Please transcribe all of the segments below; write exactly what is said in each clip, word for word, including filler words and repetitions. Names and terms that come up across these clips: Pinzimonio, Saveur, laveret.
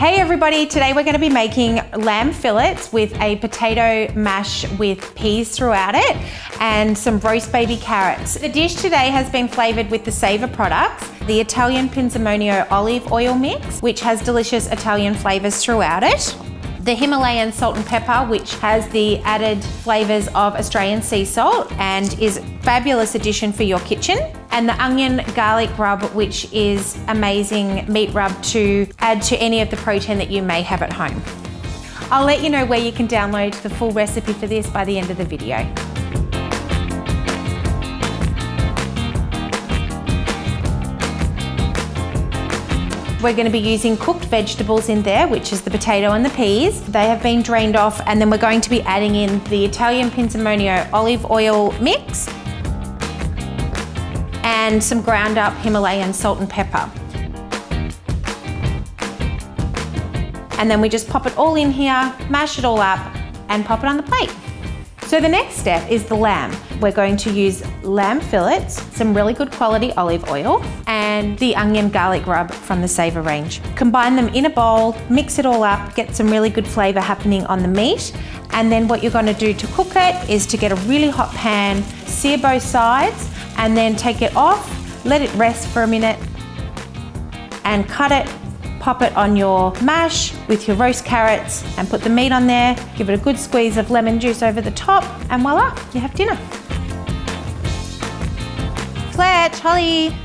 Hey everybody, today we're going to be making lamb fillets with a potato mash with peas throughout it and some roast baby carrots. The dish today has been flavoured with the Saveur products, the Italian Pinzimonio olive oil mix, which has delicious Italian flavours throughout it, the Himalayan salt and pepper, which has the added flavours of Australian sea salt and is a fabulous addition for your kitchen, and the onion garlic rub, which is amazing meat rub to add to any of the protein that you may have at home. I'll let you know where you can download the full recipe for this by the end of the video. We're going to be using cooked vegetables in there, which is the potato and the peas. They have been drained off, and then we're going to be adding in the Italian Pinzimonio olive oil mix and some ground up Himalayan salt and pepper. And then we just pop it all in here, mash it all up and pop it on the plate. So the next step is the lamb. We're going to use lamb fillets, some really good quality olive oil, and the onion garlic rub from the Saveur range. Combine them in a bowl, mix it all up, get some really good flavour happening on the meat, and then what you're going to do to cook it is to get a really hot pan, sear both sides, and then take it off, let it rest for a minute, and cut it, pop it on your mash with your roast carrots, and put the meat on there, give it a good squeeze of lemon juice over the top, and voila, you have dinner. Claire, Holly.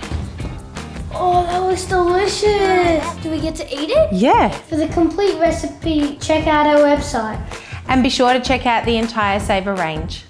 Oh, that was delicious. Do we get to eat it? Yeah. For the complete recipe, check out our website. And be sure to check out the entire Saveur range.